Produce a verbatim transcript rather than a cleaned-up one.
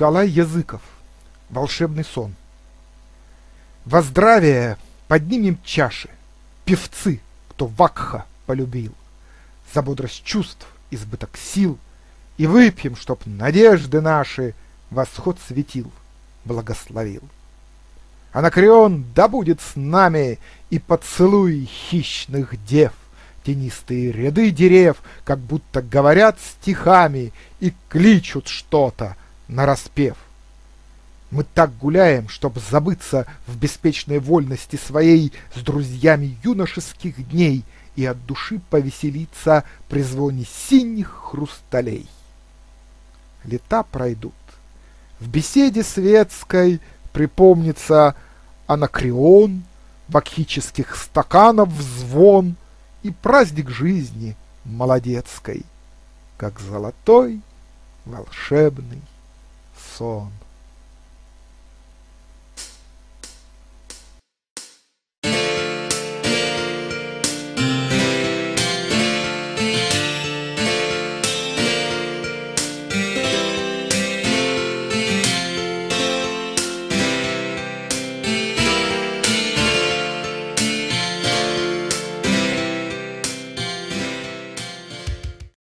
Николай Языков. Волшебный сон. Во здравие поднимем чаши, певцы, кто Вакха полюбил, за бодрость чувств, избыток сил, и выпьем, чтоб надежды наши восход светил, благословил. Анакреон да будет с нами, и поцелуй хищных дев, тенистые ряды дерев, как будто говорят стихами и кличут что-то нараспев. Мы так гуляем, чтоб забыться в беспечной вольности своей с друзьями юношеских дней и от души повеселиться при звоне синих хрусталей. Лета пройдут. В беседе светской припомнится Анакреон, вакхических стаканов звон и праздник жизни молодецкой, как золотой волшебный сон.